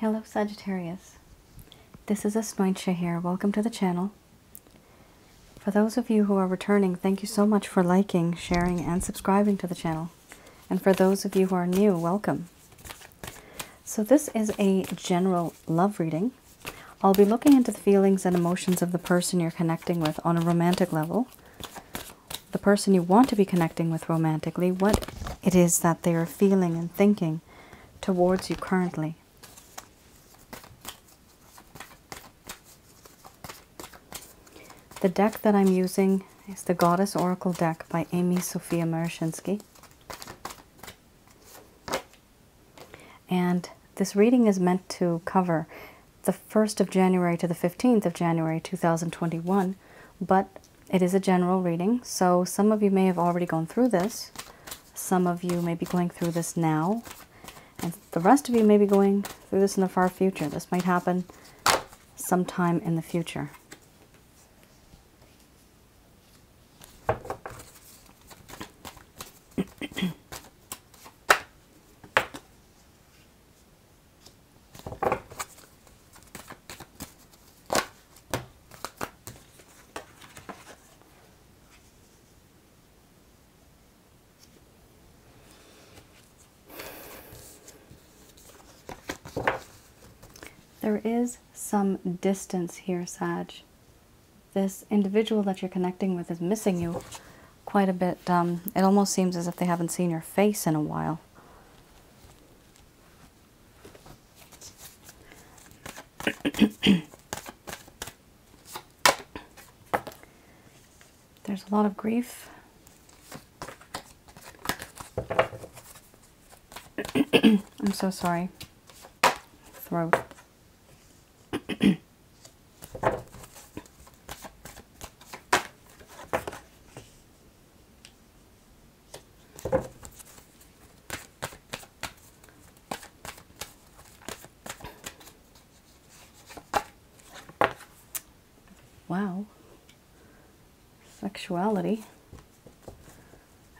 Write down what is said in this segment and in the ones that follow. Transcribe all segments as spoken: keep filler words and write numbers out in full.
Hello Sagittarius, this is Asnointia here. Welcome to the channel. For those of you who are returning, thank you so much for liking, sharing, and subscribing to the channel. And for those of you who are new, welcome. So this is a general love reading. I'll be looking into the feelings and emotions of the person you're connecting with on a romantic level, the person you want to be connecting with romantically, what it is that they are feeling and thinking towards you currently. The deck that I'm using is the Goddess Oracle Deck by Amy Sophia Marashinsky. And this reading is meant to cover the first of January to the fifteenth of January two thousand twenty-one, but it is a general reading, so some of you may have already gone through this, some of you may be going through this now, and the rest of you may be going through this in the far future. This might happen sometime in the future. There is some distance here, Sag. This individual that you're connecting with is missing you quite a bit. Um, it almost seems as if they haven't seen your face in a while. There's a lot of grief. I'm so sorry. Throat. Wow, sexuality,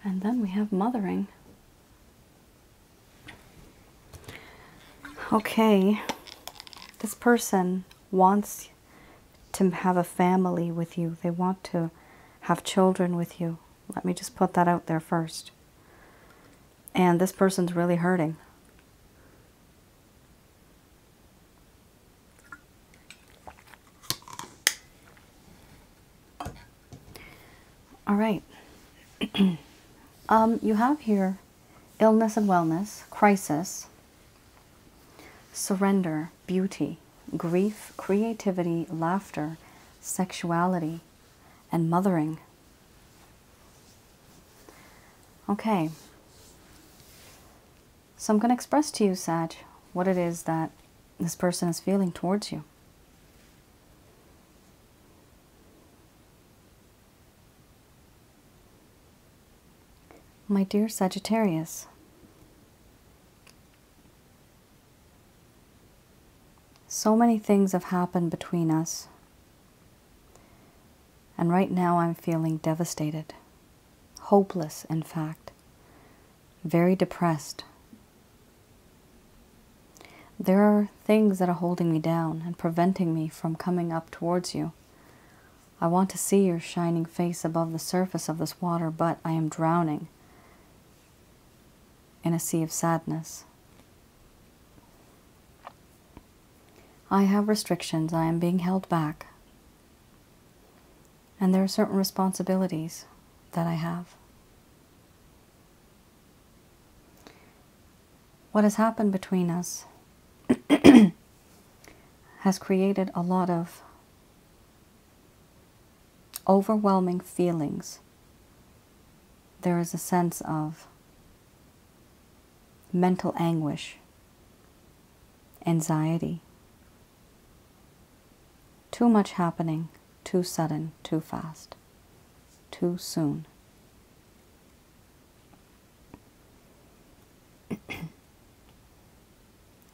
and then we have mothering. Okay, this person wants to have a family with you. They want to have children with you. Let me just put that out there first. And this person's really hurting. All right. um, you have here illness and wellness, crisis, surrender, beauty, grief, creativity, laughter, sexuality, and mothering. Okay. So I'm going to express to you, Sag, what it is that this person is feeling towards you. My dear Sagittarius, so many things have happened between us, and right now I'm feeling devastated, hopeless in fact, very depressed. There are things that are holding me down and preventing me from coming up towards you. I want to see your shining face above the surface of this water, but I am drowning in a sea of sadness. I have restrictions. I am being held back. And there are certain responsibilities that I have. What has happened between us has created a lot of overwhelming feelings. There is a sense of mental anguish, anxiety, too much happening, too sudden, too fast, too soon.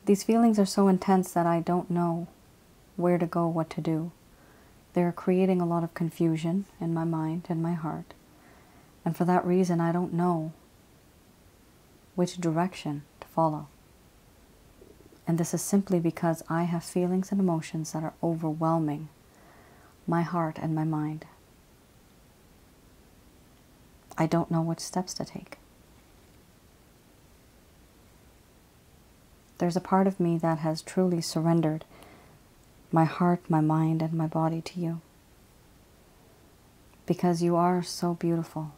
These feelings are so intense that I don't know where to go, what to do. They're creating a lot of confusion in my mind and my heart. And for that reason, I don't know which direction to follow. And this is simply because I have feelings and emotions that are overwhelming my heart and my mind. I don't know which steps to take. There's a part of me that has truly surrendered my heart, my mind, and my body to you. Because you are so beautiful.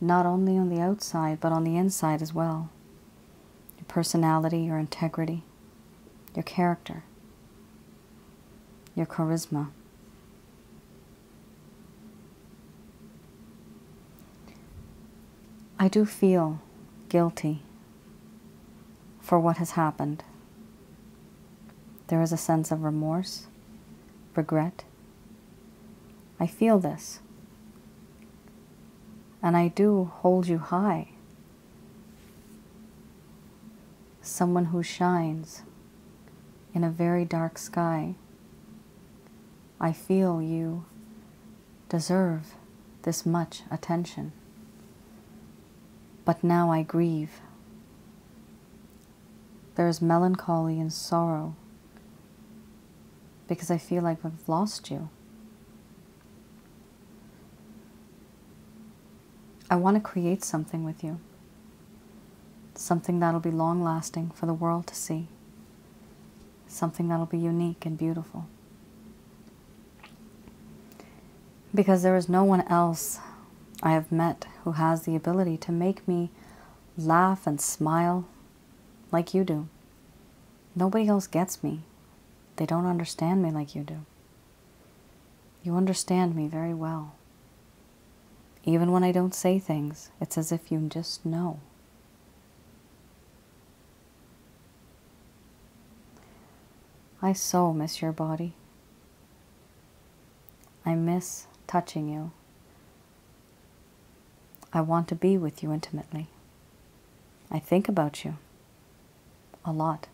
Not only on the outside, but on the inside as well. Your personality, your integrity, your character, your charisma. I do feel guilty for what has happened. There is a sense of remorse, regret. I feel this. And I do hold you high. Someone who shines in a very dark sky. I feel you deserve this much attention. But now I grieve. There is melancholy and sorrow because I feel like I've lost you. I want to create something with you, something that'll be long-lasting for the world to see, something that'll be unique and beautiful. Because there is no one else I have met who has the ability to make me laugh and smile like you do. Nobody else gets me. They don't understand me like you do. You understand me very well. Even when I don't say things, it's as if you just know. I so miss your body. I miss touching you. I want to be with you intimately. I think about you a lot.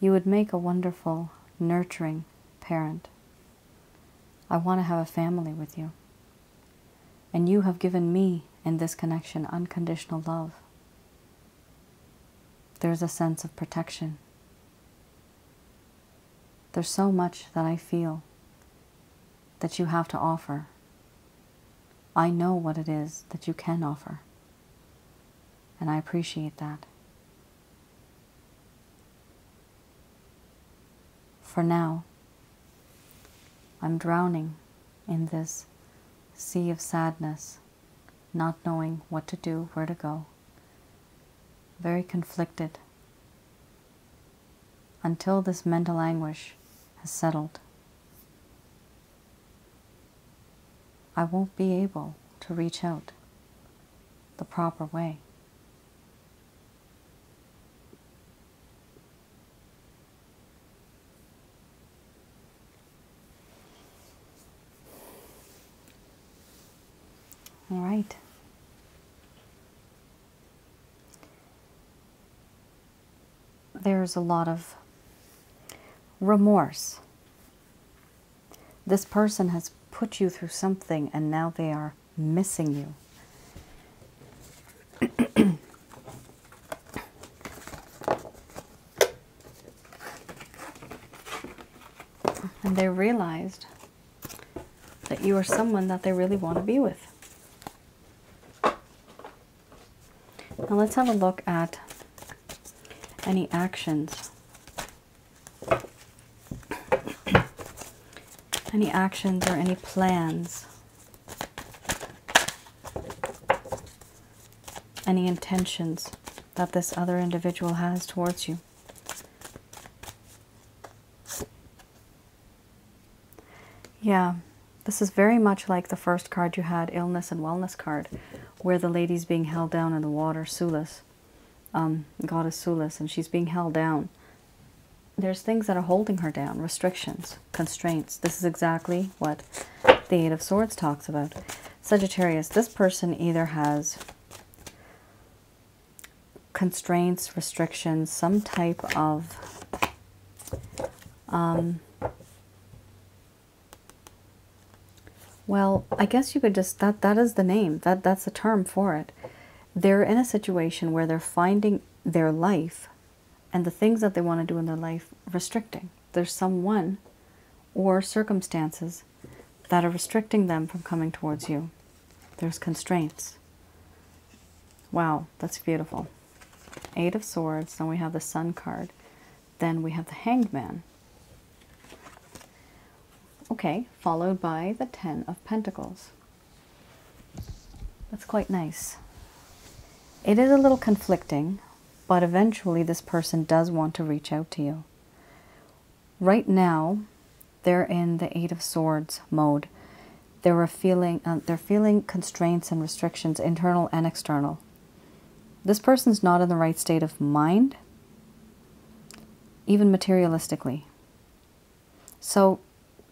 You would make a wonderful, nurturing parent. I want to have a family with you. And you have given me, in this connection, unconditional love. There's a sense of protection. There's so much that I feel that you have to offer. I know what it is that you can offer. And I appreciate that. For now, I'm drowning in this sea of sadness, not knowing what to do, where to go. Very conflicted. Until this mental anguish has settled, I won't be able to reach out the proper way. All right. There's a lot of remorse. This person has put you through something and now they are missing you. And they realized that you are someone that they really want to be with. Now let's have a look at any actions. Any actions or any plans. Any intentions that this other individual has towards you. Yeah, this is very much like the first card you had, Illness and Wellness card, where the lady's being held down in the water, Sulis, um, Goddess Sulis, and she's being held down. There's things that are holding her down, restrictions, constraints. This is exactly what the Eight of Swords talks about. Sagittarius, this person either has constraints, restrictions, some type of um, well, I guess you could just, that, that is the name, that, that's the term for it. they're in a situation where they're finding their life and the things that they want to do in their life restricting. There's someone or circumstances that are restricting them from coming towards you. There's constraints. Wow, that's beautiful. Eight of Swords, then we have the Sun card. Then we have the Hanged Man. Okay, followed by the Ten of Pentacles. That's quite nice. It is a little conflicting, but eventually this person does want to reach out to you. Right now, they're in the Eight of Swords mode. They're feeling, uh, they're feeling constraints and restrictions, internal and external. This person's not in the right state of mind, even materialistically. So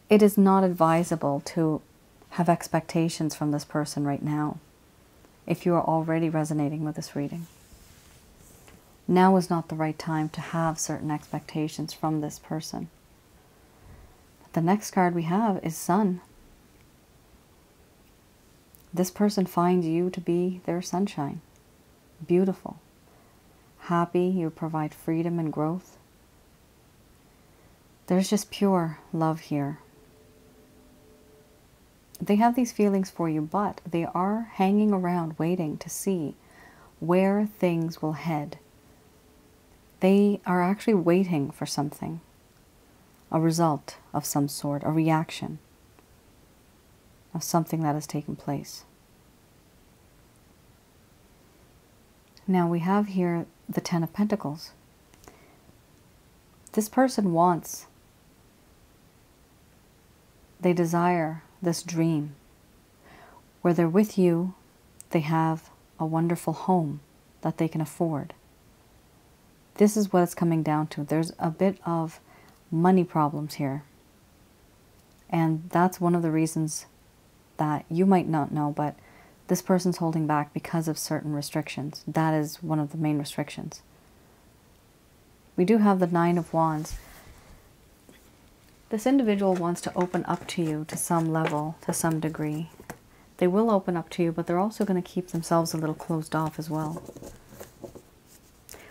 it is not advisable to have expectations from this person right now if you are already resonating with this reading. Now is not the right time to have certain expectations from this person. The next card we have is Sun. This person finds you to be their sunshine. Beautiful. Happy, you provide freedom and growth. There's just pure love here. They have these feelings for you, but they are hanging around waiting to see where things will head. They are actually waiting for something. A result of some sort, a reaction of something that has taken place. Now we have here the Ten of Pentacles. This person wants, they desire this dream. Where they're with you, they have a wonderful home that they can afford. This is what it's coming down to. There's a bit of money problems here, and that's one of the reasons that you might not know, but this person's holding back because of certain restrictions. That is one of the main restrictions. We do have the Nine of Wands. This individual wants to open up to you to some level, to some degree. They will open up to you, but they're also going to keep themselves a little closed off as well.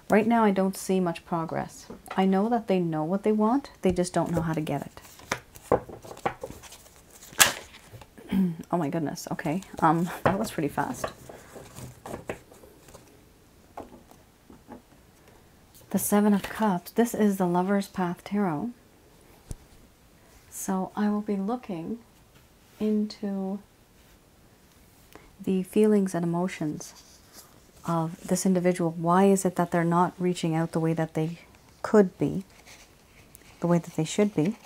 Right now, I don't see much progress. I know that they know what they want. They just don't know how to get it. Oh my goodness. Okay. Um, that was pretty fast. The Seven of Cups. This is the Lover's Path Tarot. So I will be looking into the feelings and emotions of this individual. Why is it that they're not reaching out the way that they could be, the way that they should be?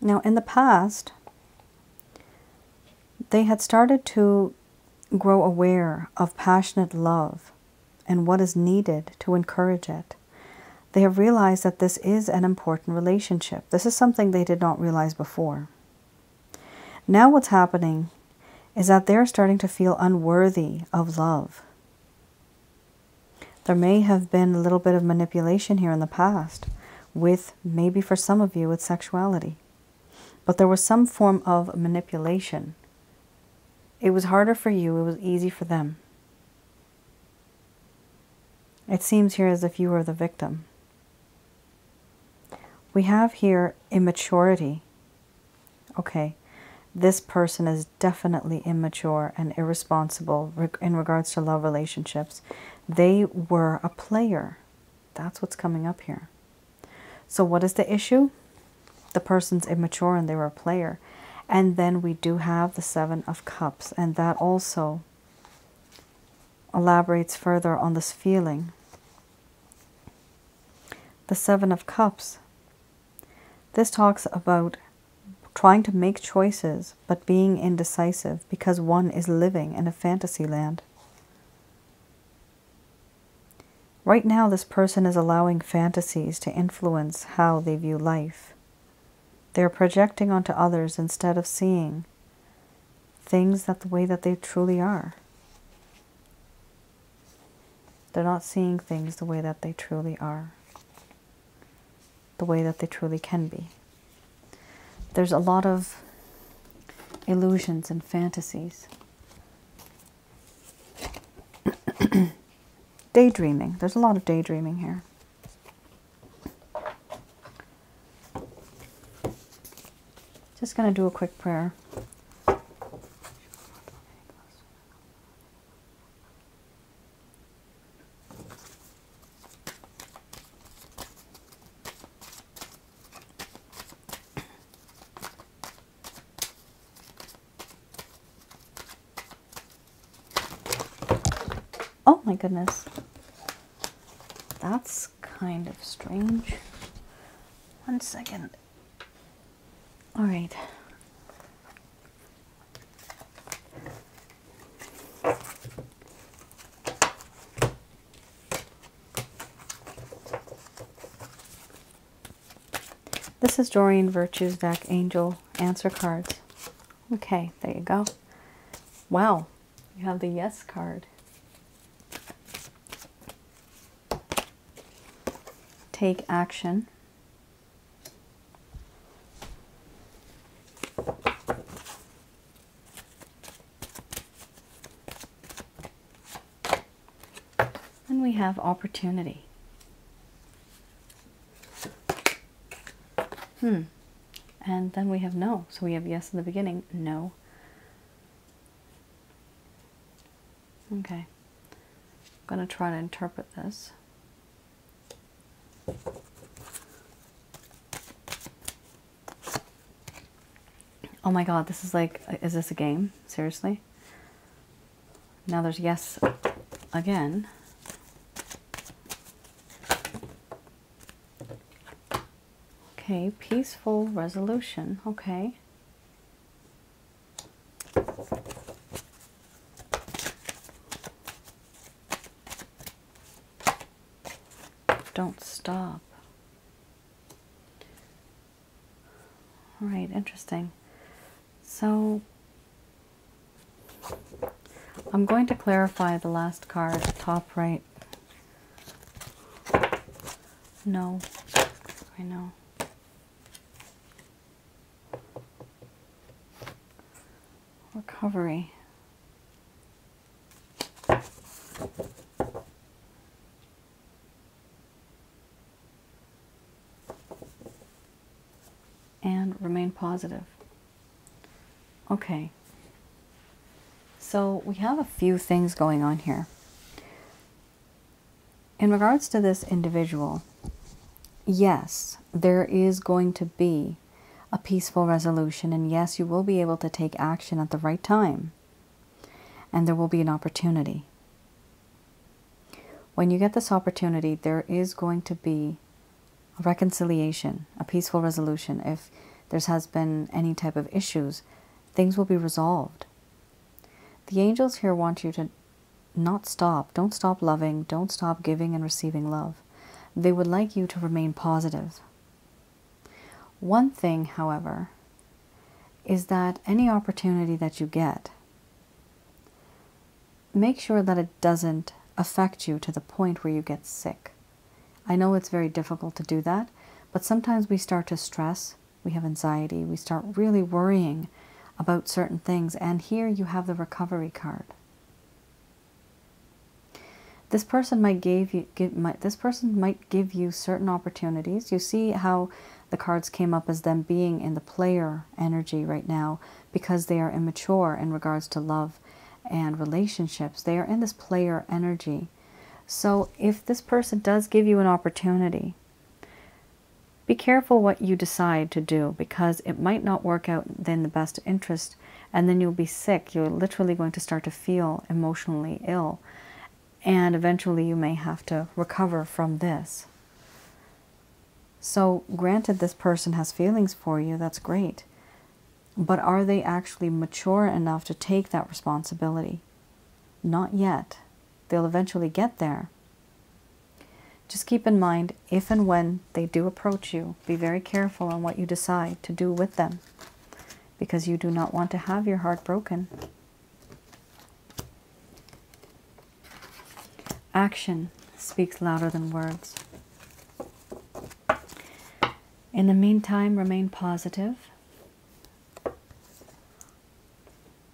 Now, in the past, they had started to grow aware of passionate love and what is needed to encourage it. They have realized that this is an important relationship. This is something they did not realize before. Now what's happening is that they're starting to feel unworthy of love. There may have been a little bit of manipulation here in the past with, maybe for some of you, with sexuality. But there was some form of manipulation. It was harder for you, it was easy for them. It seems here as if you were the victim. We have here immaturity. Okay. This person is definitely immature and irresponsible in regards to love relationships. They were a player. That's what's coming up here. So what is the issue? The person's immature and they were a player. And then we do have the Seven of Cups. And that also elaborates further on this feeling. The Seven of Cups. This talks about trying to make choices, but being indecisive because one is living in a fantasy land. Right now, this person is allowing fantasies to influence how they view life. They're projecting onto others instead of seeing things that the way that they truly are. They're not seeing things the way that they truly are, the way that they truly can be. There's a lot of illusions and fantasies. Daydreaming. There's a lot of daydreaming here. Just going to do a quick prayer. Oh my goodness. That's kind of strange. One second. All right. This is Dorian Virtue's deck, Angel Answer Cards. Okay, there you go. Wow, you have the Yes card. Take action. And we have opportunity. Hmm. And then we have no. So we have yes in the beginning, no. Okay. I'm going to try to interpret this. Oh my god, this is like, is this a game? Seriously? Now there's yes again. Okay, peaceful resolution. Okay. Don't stop. All right, interesting. So, I'm going to clarify the last card, top right. No, I know. Recovery. And remain positive. Okay, so we have a few things going on here. In regards to this individual, yes, there is going to be a peaceful resolution, and yes, you will be able to take action at the right time, and there will be an opportunity. When you get this opportunity, there is going to be a reconciliation, a peaceful resolution. If there has been any type of issues, things will be resolved. The angels here want you to not stop. Don't stop loving. Don't stop giving and receiving love. They would like you to remain positive. One thing, however, is that any opportunity that you get, make sure that it doesn't affect you to the point where you get sick. I know it's very difficult to do that, but sometimes we start to stress. We have anxiety. We start really worrying about certain things, and here you have the recovery card. This person might give you give, might, this person might give you certain opportunities. You see how the cards came up as them being in the player energy right now because they are immature in regards to love and relationships. They are in this player energy. So if this person does give you an opportunity, be careful what you decide to do, because it might not work out in the best interest, and then you'll be sick. You're literally going to start to feel emotionally ill, and eventually you may have to recover from this. So granted, this person has feelings for you, that's great, but are they actually mature enough to take that responsibility? Not yet. They'll eventually get there. Just keep in mind, if and when they do approach you, be very careful on what you decide to do with them, because you do not want to have your heart broken. Action speaks louder than words. In the meantime, remain positive.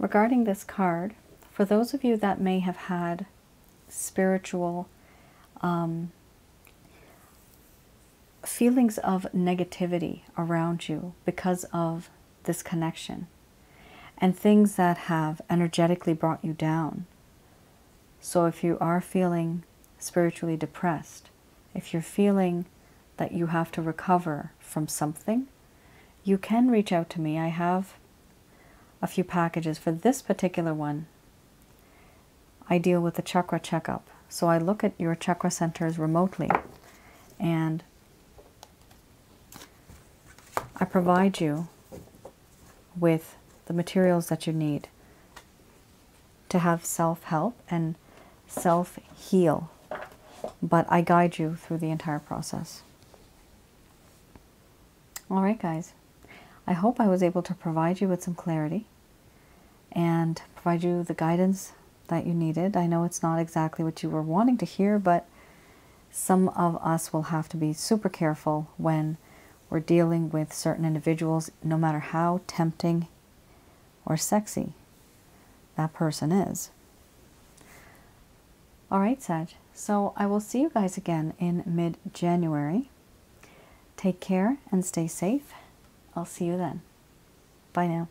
regarding this card, for those of you that may have had spiritual um, feelings of negativity around you because of this connection and things that have energetically brought you down. So if you are feeling spiritually depressed, if you're feeling that you have to recover from something, you can reach out to me. I have a few packages. For this particular one, I deal with the chakra checkup. So I look at your chakra centers remotely and I provide you with the materials that you need to have self-help and self-heal. But I guide you through the entire process. All right, guys. I hope I was able to provide you with some clarity and provide you the guidance that you needed. I know it's not exactly what you were wanting to hear, but some of us will have to be super careful when we're dealing with certain individuals, no matter how tempting or sexy that person is. All right, Sag. So I will see you guys again in mid-January. Take care and stay safe. I'll see you then. Bye now.